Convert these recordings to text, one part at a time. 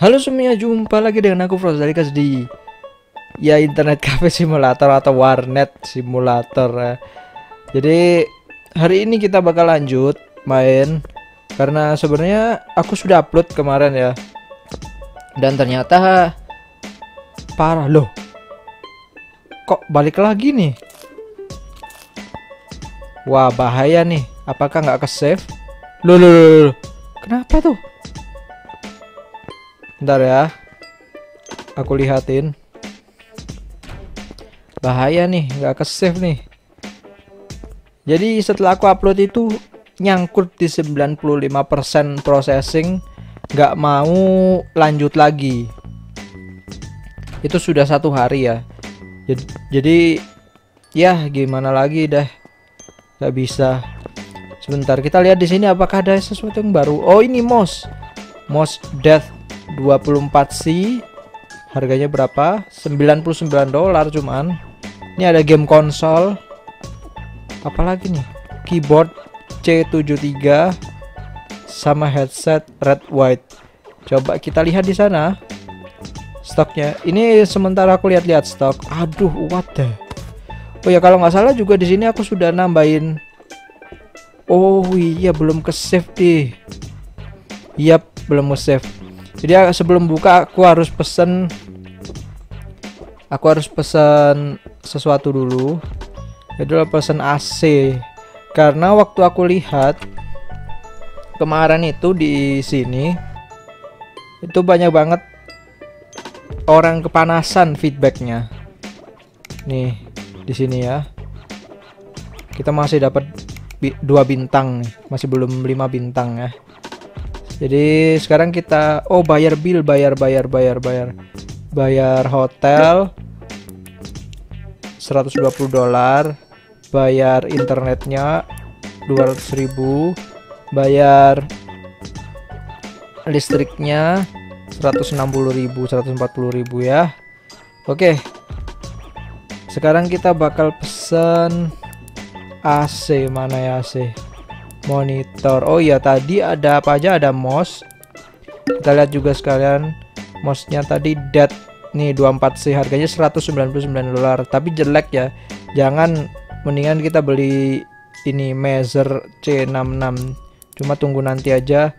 Halo semuanya, jumpa lagi dengan aku Frozzalikas di ya Internet Cafe Simulator atau Warnet Simulator. Jadi hari ini kita bakal lanjut main karena sebenarnya aku sudah upload kemarin ya. Dan ternyata parah loh. Kok balik lagi nih? Wah, bahaya nih. Apakah nggak ke-save? Loh. Kenapa tuh? Bentar ya, aku lihatin. Bahaya nih, nggak ke-save nih. Jadi setelah aku upload itu nyangkut di 95% processing, nggak mau lanjut lagi. Itu sudah 1 hari ya. Jadi ya gimana lagi dah, nggak bisa. Sebentar kita lihat di sini apakah ada sesuatu yang baru. Oh ini mouse death 24C, harganya berapa? 99 dolar cuman. Ini ada game konsol. Apalagi nih? Keyboard C73 sama headset red white. Coba kita lihat di sana stoknya. Ini sementara aku lihat-lihat stok. Aduh, what the. Oh ya, kalau nggak salah juga di sini aku sudah nambahin. Oh iya, belum ke-save deh. Yap, belum nge-save. Jadi sebelum buka aku harus pesen sesuatu dulu. Yaitu pesen AC. Karena waktu aku lihat kemarin itu di sini itu banyak banget orang kepanasan feedbacknya. Nih, di sini ya. Kita masih dapat 2 bintang nih, masih belum 5 bintang ya. Jadi sekarang kita bayar bill, bayar hotel 120 dolar, bayar internetnya 200.000, bayar listriknya 140.000 ya. Oke. Sekarang kita bakal pesen AC. Mana ya AC? Monitor. Oh iya, tadi ada apa aja? Ada mouse. Kita lihat juga sekalian mouse-nya tadi dead nih 24C, harganya 199 dolar, tapi jelek ya. Jangan, mendingan kita beli ini Mazer C66. Cuma tunggu nanti aja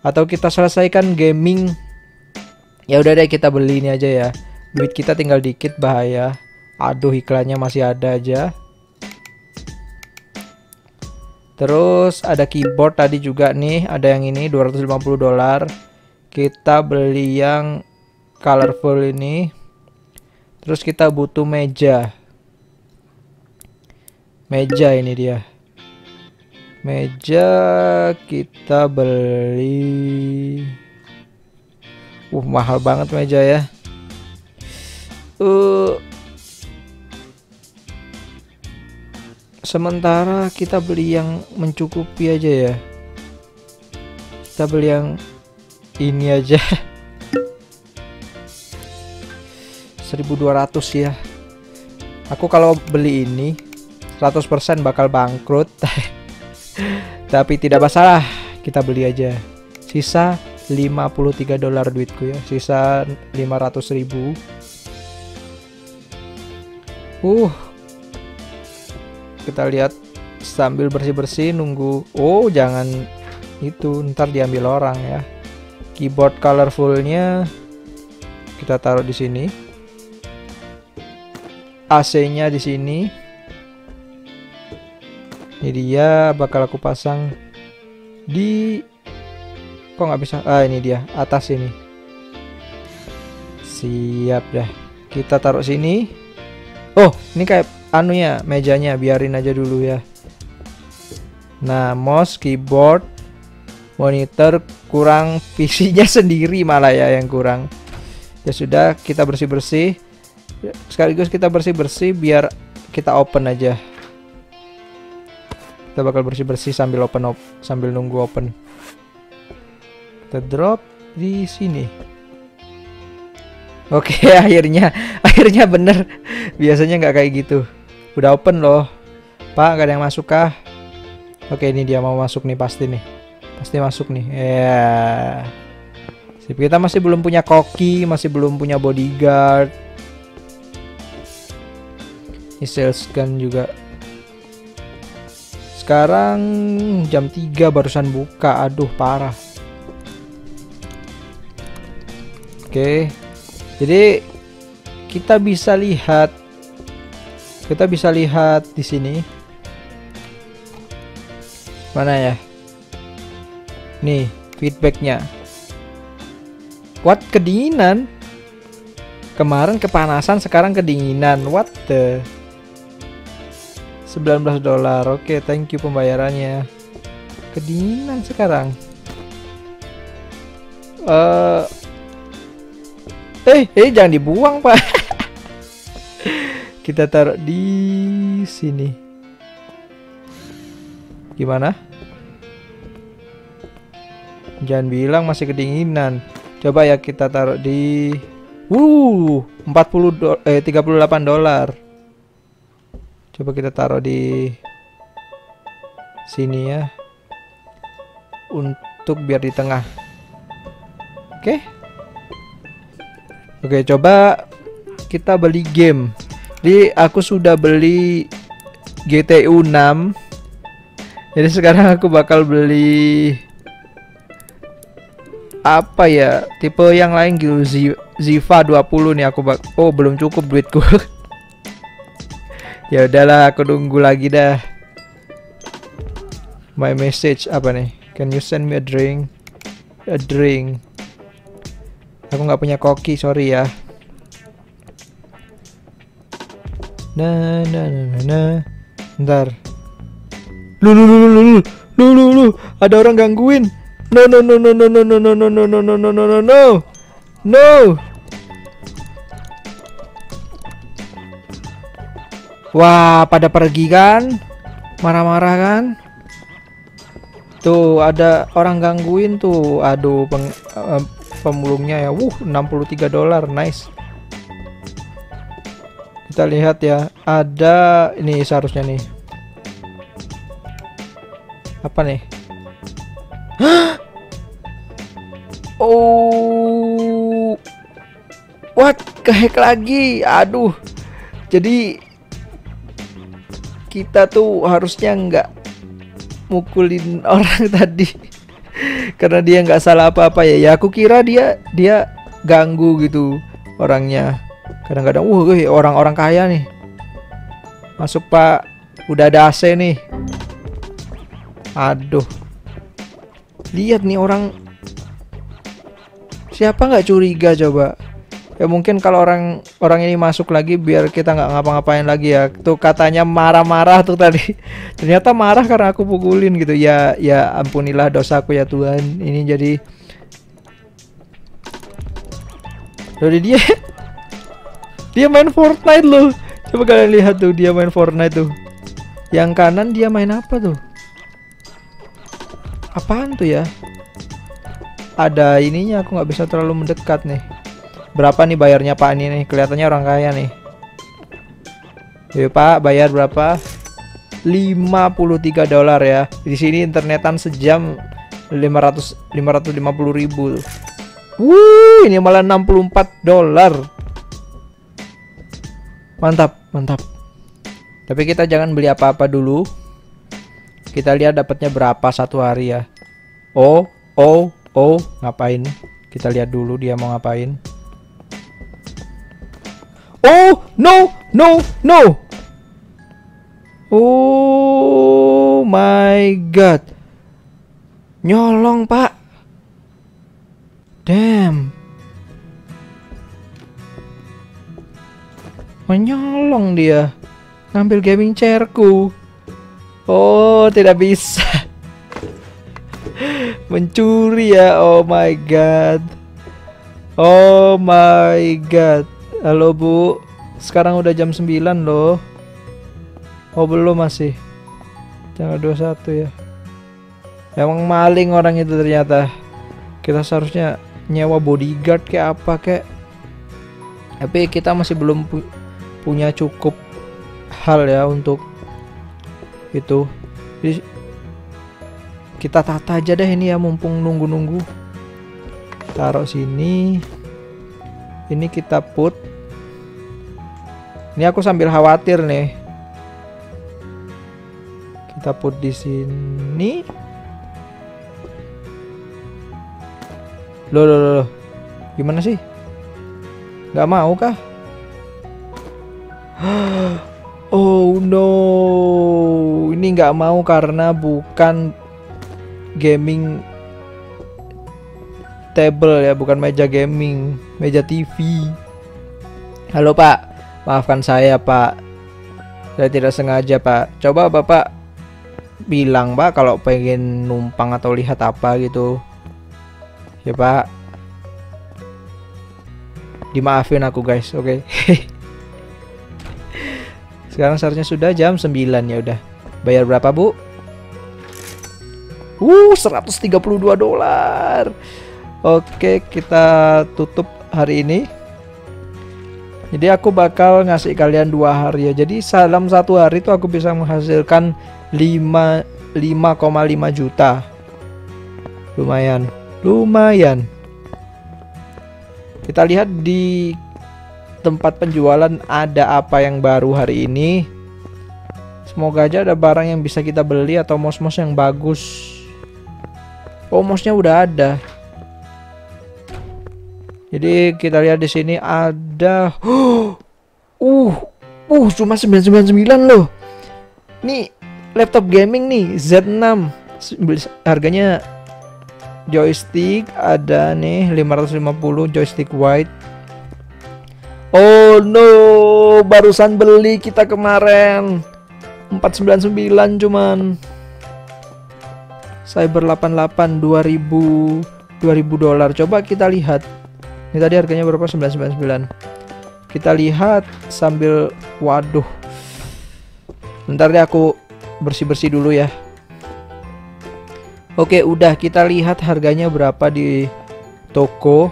atau kita selesaikan gaming. Ya udah deh, kita beli ini aja ya. Duit kita tinggal dikit, bahaya. Aduh, iklannya masih ada aja. Terus ada keyboard tadi juga nih, ada yang ini 250 dolar. Kita beli yang colorful ini. Terus kita butuh meja. Ini dia meja, kita beli mahal banget meja ya. Sementara kita beli yang mencukupi aja ya. Kita beli yang ini aja. 1.200 ya. Aku kalau beli ini 100% bakal bangkrut. Tapi tidak masalah, kita beli aja. Sisa 53 dolar duitku ya. Sisa 500.000. Kita lihat sambil bersih-bersih nunggu. Oh, jangan itu, ntar diambil orang ya. Keyboard colorfulnya kita taruh di sini. AC-nya di sini. Ini dia, bakal aku pasang di, kok nggak bisa? Ini dia, atas ini. Siap dah. Kita taruh sini. Oh, ini kayak anunya, mejanya biarin aja dulu ya. Nah, mouse, keyboard, monitor kurang, PC-nya sendiri malah ya yang kurang. Ya sudah, kita bersih-bersih. Sekaligus kita bersih-bersih biar kita open aja. Kita bakal bersih-bersih sambil sambil nunggu open. Kita drop di sini. Oke, akhirnya bener. Biasanya nggak kayak gitu. Udah open loh, Pak. Gak ada yang masuk kah? Oke, ini dia mau masuk nih, pasti masuk nih ya. Sip, kita masih belum punya koki, masih belum punya bodyguard. Ini sales gun juga. Sekarang jam 3 barusan buka, aduh parah. Oke, jadi kita bisa lihat di sini. Mana ya? Nih feedbacknya. What, kedinginan? Kemarin kepanasan, sekarang kedinginan. What the? $19. Oke, thank you pembayarannya. Kedinginan sekarang. Jangan dibuang, Pak. Kita taruh di sini. Gimana? Jangan bilang masih kedinginan. Coba ya kita taruh di 38 dolar. Coba kita taruh di sini ya, untuk biar di tengah. Oke, coba kita beli game. Jadi aku sudah beli GTU 6. Jadi sekarang aku bakal beli apa ya? Tipe yang lain gitu, Ziva 20 nih aku belum cukup duitku. Ya udahlah, aku nunggu lagi dah. My message apa nih? Can you send me a drink? A drink. Aku nggak punya koki, sorry ya. Nah. Ntar. Lu. Ada orang gangguin. No. Wah, pada pergi kan? Marah-marah kan? Tuh, ada orang gangguin tuh. Aduh, pemulungnya ya. 63 dolar, nice. Kita lihat ya. Ada ini seharusnya nih. Apa nih? Oh. What? Kehack lagi. Aduh. Jadi kita tuh harusnya nggak mukulin orang tadi karena dia nggak salah apa-apa ya. Ya aku kira dia ganggu gitu orangnya. Kadang-kadang orang-orang kaya nih. Masuk Pak, udah ada AC nih. Aduh. Lihat nih orang. Siapa nggak curiga coba? Ya mungkin kalau orang ini masuk lagi biar kita nggak ngapa-ngapain lagi ya. Tuh katanya marah-marah tuh tadi. Ternyata marah karena aku pukulin gitu. Ya ampunilah dosaku ya Tuhan. Ini jadi dari dia main Fortnite loh. Coba kalian lihat tuh, dia main Fortnite tuh. Yang kanan dia main apa tuh? Apaan tuh ya? Ada ininya, aku nggak bisa terlalu mendekat nih. Berapa nih bayarnya Pak ini nih? Kelihatannya orang kaya nih. Yuk Pak, bayar berapa? 53 dolar ya. Di sini internetan sejam 550.000. Wuh, ini malah 64 dolar. Mantap, mantap. Tapi kita jangan beli apa-apa dulu. Kita lihat dapatnya berapa satu hari ya. Oh, ngapain? Kita lihat dulu dia mau ngapain. Oh, no. Oh my god. Nyolong, Pak. Damn. Menyolong dia. Ngambil gaming chairku. Oh, tidak bisa. Mencuri ya. Oh my god. Halo Bu, sekarang udah jam 9 loh. Oh belum, masih tanggal 21 ya. Emang maling orang itu ternyata. Kita seharusnya nyewa bodyguard kayak apa kayak. Tapi kita masih belum punya cukup hal ya untuk itu. Jadi kita tata aja deh ini ya mumpung nunggu-nunggu. taruh sini. Ini kita put. Ini aku sambil khawatir nih. Kita put di sini. Loh. Gimana sih? Gak mau kah? Oh no. Ini gak mau karena bukan gaming table ya, bukan meja gaming, meja TV. Halo Pak, maafkan saya Pak, saya tidak sengaja Pak. Coba Bapak bilang Pak kalau pengen numpang atau lihat apa gitu ya Pak. Dimaafin aku guys, oke. Sekarang seharusnya sudah jam 9 ya udah. Bayar berapa Bu? 132 dolar. Oke, kita tutup hari ini. Jadi aku bakal ngasih kalian 2 hari ya. Jadi dalam 1 hari itu aku bisa menghasilkan 5,5 juta. Lumayan. Kita lihat di tempat penjualan ada apa yang baru hari ini. Semoga aja ada barang yang bisa kita beli atau mos-mos yang bagus. Oh, mosnya udah ada. Jadi kita lihat di sini ada cuma 999 loh. Nih laptop gaming nih Z6. Harganya joystick ada nih 550, joystick white. Oh no, barusan beli kita kemarin 499 cuman. Cyber88 $2000. Coba kita lihat. Ini tadi harganya berapa? 999. Kita lihat sambil, waduh. Bentar deh aku bersih-bersih dulu ya. Oke, udah, kita lihat harganya berapa di toko.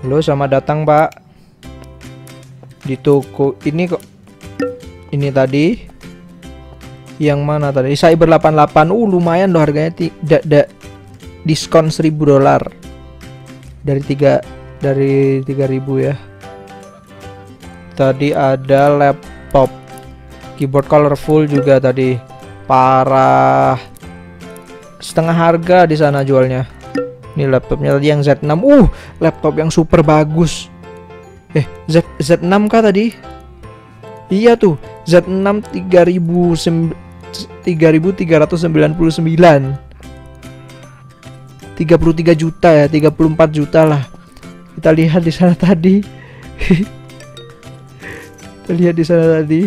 Halo, selamat datang, Pak. Di toko ini kok. Ini tadi. Yang mana tadi? Cyber88. Lumayan loh harganya. Diskon $1000 dari 3000 ya. Tadi ada laptop keyboard colorful juga tadi. Parah. Setengah harga di sana jualnya. Ini laptopnya tadi yang Z6. Laptop yang super bagus. Z6 kah tadi? Iya tuh, Z6 3399. 33 juta ya, 34 juta lah. Kita lihat di sana tadi. Kita lihat di sana tadi.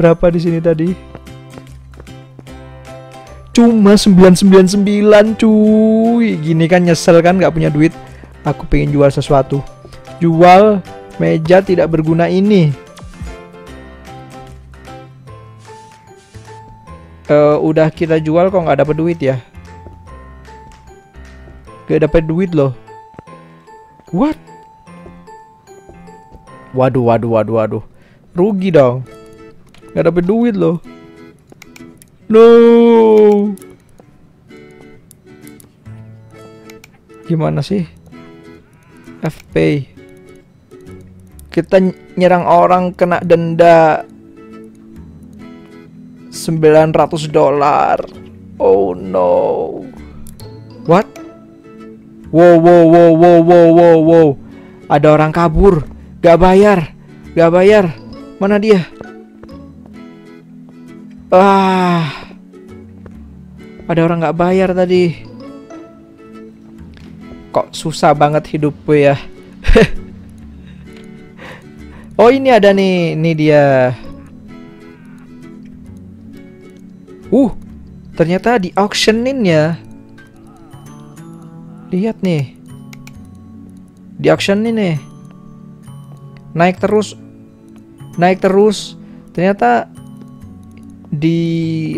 Berapa di sini tadi? Cuma 999 cuy. Gini kan nyesel kan nggak punya duit. Aku pengen jual sesuatu. Jual meja tidak berguna ini. Udah kita jual kok nggak dapet duit ya. Gak dapat duit loh. What? Waduh. Rugi dong. Gak dapat duit loh. No. Gimana sih? FP. Kita nyerang orang kena denda $900. Oh no. What? Wow. Ada orang kabur, gak bayar. Mana dia? Ada orang gak bayar tadi. Kok susah banget hidup gue ya. Oh ini ada nih, ini dia. Ternyata di auctionin ya. Lihat nih, di auction ini naik terus, ternyata di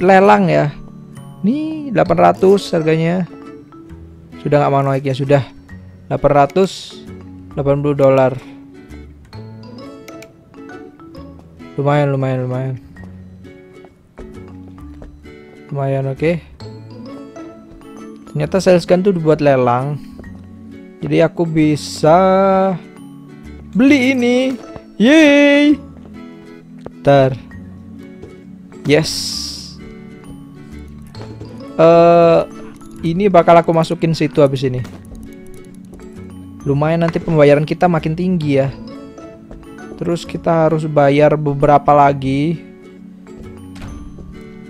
lelang ya. Nih 800 harganya, sudah nggak mau naik ya, sudah $880. Lumayan, oke. Ternyata sales gun tuh dibuat lelang. Jadi aku bisa beli ini. Yeay. Yes. Ini bakal aku masukin situ habis ini. Lumayan nanti pembayaran kita makin tinggi ya. Terus kita harus bayar beberapa lagi.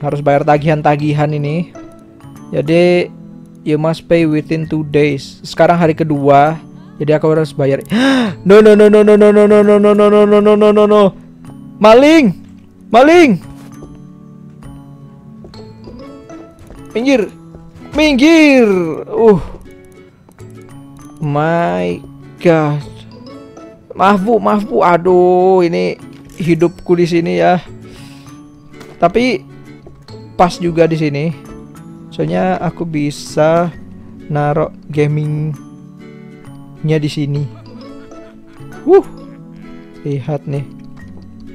Harus bayar tagihan-tagihan ini. Jadi you must pay within 2 days. Sekarang hari kedua. Jadi aku harus bayar. No. Maling. Maling. Minggir. Minggir. My God. Maaf bu, maaf bu. Aduh, ini hidupku di sini ya. Tapi pas juga di sini. Soalnya aku bisa narok gamingnya di sini. Lihat nih.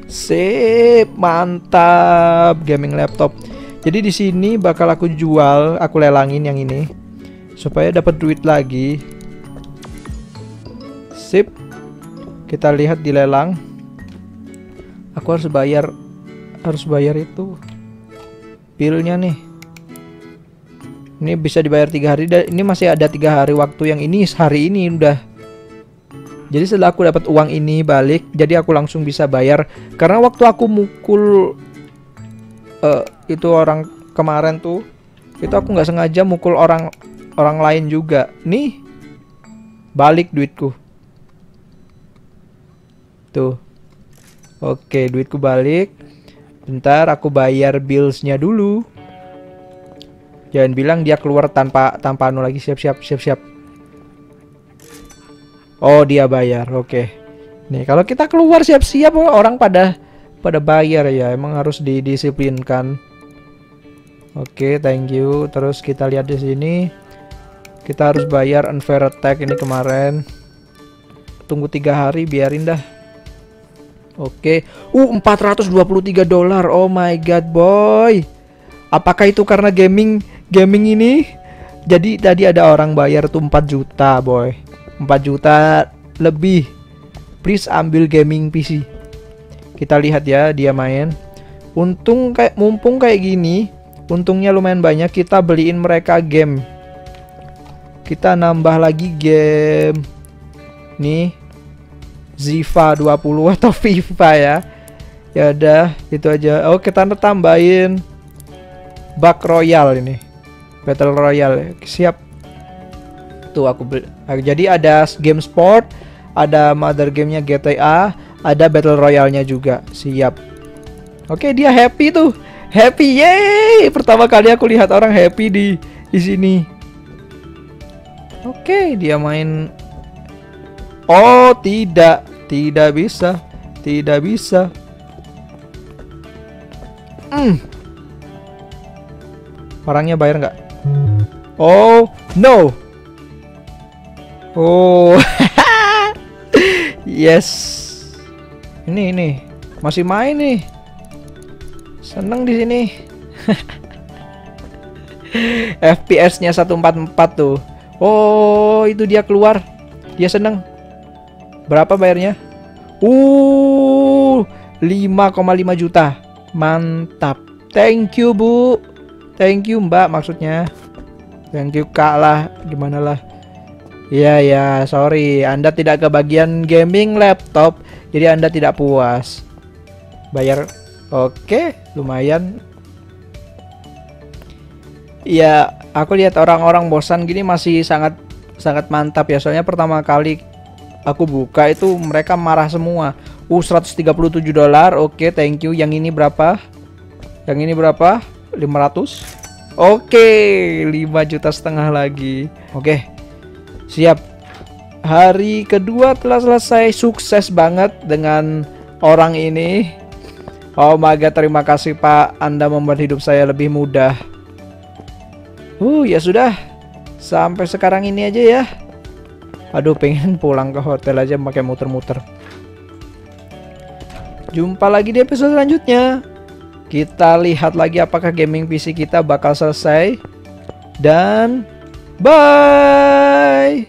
Sip, mantap gaming laptop. Jadi di sini bakal aku jual, aku lelangin yang ini supaya dapat duit lagi. Sip. Kita lihat di lelang. Aku harus bayar itu bilnya nih. Ini bisa dibayar 3 hari dan ini masih ada 3 hari waktu yang ini hari ini udah. Jadi setelah aku dapat uang ini balik, jadi aku langsung bisa bayar karena waktu aku mukul itu orang kemarin tuh, itu aku nggak sengaja mukul orang lain juga. Nih balik duitku. Tuh. Oke, duitku balik. Bentar aku bayar bills-nya dulu. Jangan bilang dia keluar tanpa anu lagi. Siap. Oh, dia bayar. Oke. Nih, kalau kita keluar siap-siap orang pada bayar ya. Emang harus didisiplinkan. Oke, thank you. Terus kita lihat di sini. Kita harus bayar unfair attack ini kemarin. Tunggu 3 hari biarin dah. Oke, $423. Oh my God, boy. Apakah itu karena gaming ini? Jadi tadi ada orang bayar tuh 4 juta, boy. 4 juta lebih. Please ambil gaming PC. Kita lihat ya dia main. Untung kayak mumpung kayak gini, untungnya lumayan banyak, kita beliin mereka game. Kita nambah lagi game. Nih. Ziva 20 atau FIFA ya. Ya udah, itu aja. Oh, kita tambahin bug royal ini. Battle Royale. Siap. Tuh aku jadi ada game sport, ada mother gamenya GTA, ada battle royalnya juga. Siap. Oke, dia happy tuh. Happy. Yeay, pertama kali aku lihat orang happy di sini. Oke, dia main. Oh tidak, tidak bisa. Orangnya bayar nggak? Oh no. Oh. Yes. Ini masih main nih. Seneng di sini. FPS-nya 144 tuh. Oh itu dia keluar. Dia seneng. Berapa bayarnya? 5,5 juta. Mantap. Thank you, Bu. Thank you, Mbak maksudnya. Thank you, Kak lah. Gimana lah? Ya, sorry. Anda tidak kebagian gaming laptop, jadi Anda tidak puas. Bayar. Oke, lumayan. Ya, aku lihat orang-orang bosan gini masih sangat mantap ya. Soalnya pertama kali aku buka itu mereka marah semua. $137. Oke, thank you. Yang ini berapa? 500. Oke, 5,5 juta lagi. Oke. Siap. Hari kedua telah selesai. Sukses banget dengan orang ini. Oh my God, terima kasih Pak. Anda membuat hidup saya lebih mudah. Ya sudah. Sampai sekarang ini aja ya. Aduh, pengen pulang ke hotel aja pakai muter-muter. Jumpa lagi di episode selanjutnya. Kita lihat lagi apakah gaming PC kita bakal selesai. Dan Bye.